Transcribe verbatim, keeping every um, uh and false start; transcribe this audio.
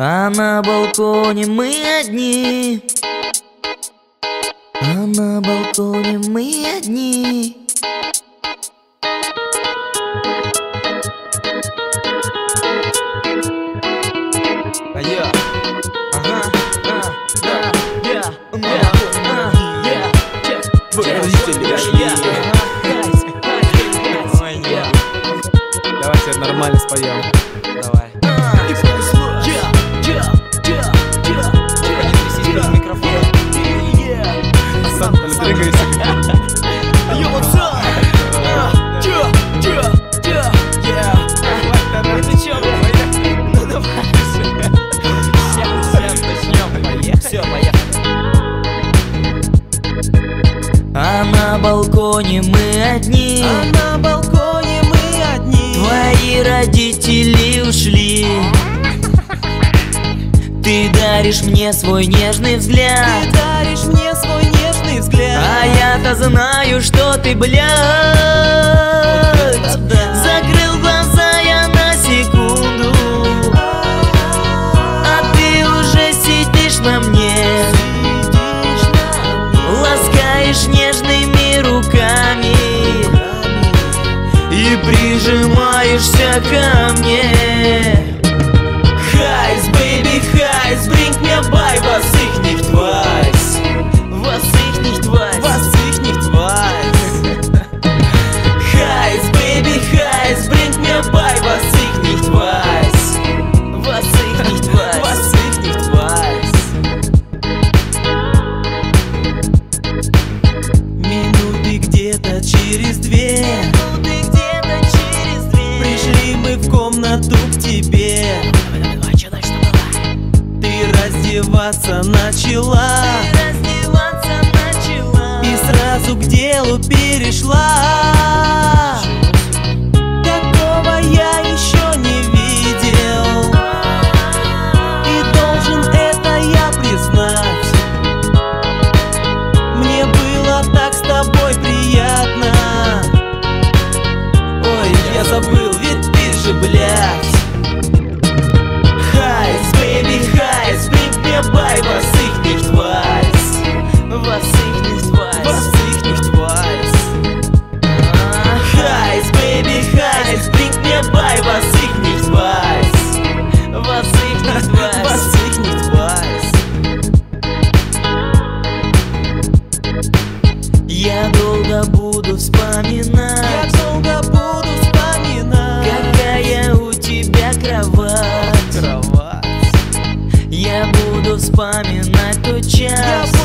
А на балконе мы одни, а на балконе мы одни. Давайте нормально споем. Давай. А на балконе мы одни, а на балконе мы одни. Твои родители ушли. Ты даришь мне свой нежный взгляд, ты даришь мне свой нежный взгляд. А я-то знаю, что ты, блядь, закрыл глаза я на секунду, а ты уже сидишь на мне, ласкаешь нежными руками и прижимаешься ко мне. Highs, baby, highs, bring me by, was ich nicht weiß, was ich nicht weiß, was ich nicht weiß. Highs, baby, highs, bring me by, was ich nicht weiß, was ich nicht weiß, was ich nicht weiß. Минуты где-то через две, минуты где-то через две, пришли мы в комнату к тебе. Раздеваться начала, раздеваться начала и сразу к делу перешла. Такого я еще не видел, и должен это я признать. Мне было так с тобой приятно. Ой, я забыл, ведь ты же, блядь. Bei, was ich nicht weiß, was ich nicht weiß, was ich nicht weiß. Ah, heiß, baby, heiß, bring mir bei, was ich nicht weiß, was ich nicht weiß, was ich nicht weiß. Я долго буду вспоминать, я долго буду вспоминать, какая у тебя кровать. Я буду вспоминать тот час.